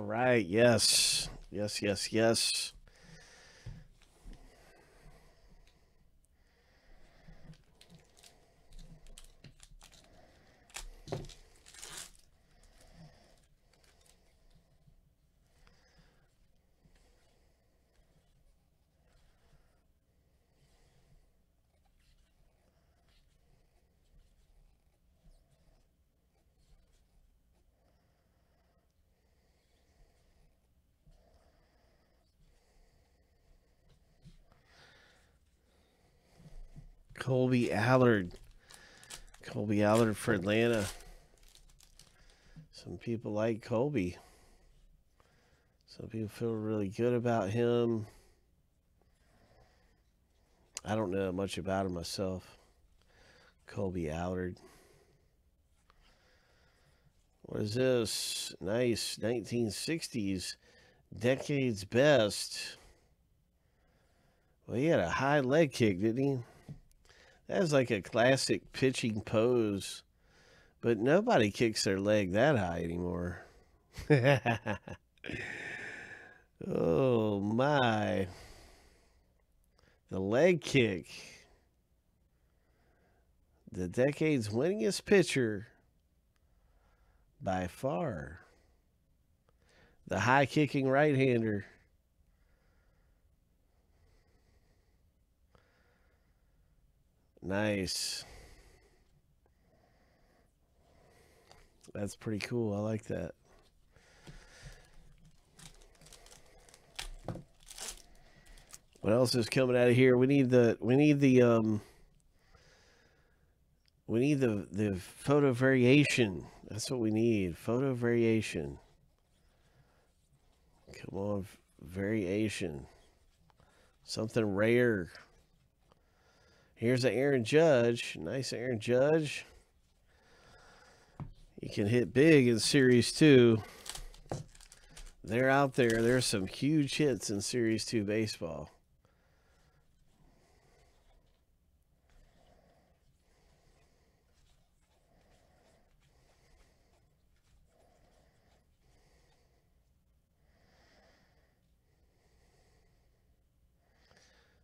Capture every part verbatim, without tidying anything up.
All right. Yes. Yes, yes, yes. Colby Allard. Colby Allard for Atlanta. Some people like Colby. Some people feel really good about him. I don't know much about him myself. Colby Allard. What is this? Nice. nineteen sixties. Decades best. Well, he had a high leg kick, didn't he? That is like a classic pitching pose, but nobody kicks their leg that high anymore. Oh my. The leg kick. The decade's winningest pitcher by far. The high kicking right-hander. Nice. That's pretty cool. I like that. What else is coming out of here? We need the we need the um we need the the photo variation. That's what we need. Photo variation. Come on, variation. Something rare. Here's an Aaron Judge. Nice Aaron Judge. You can hit big in Series two. They're out there. There's some huge hits in Series two baseball.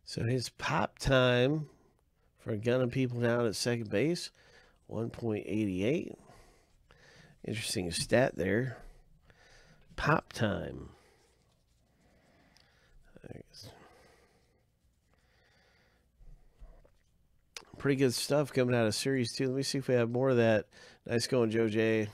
So his pop time for gunning people down at second base, one point eight eight. Interesting stat there. Pop time. Pretty good stuff coming out of Series two. Let me see if we have more of that. Nice going, Joe J.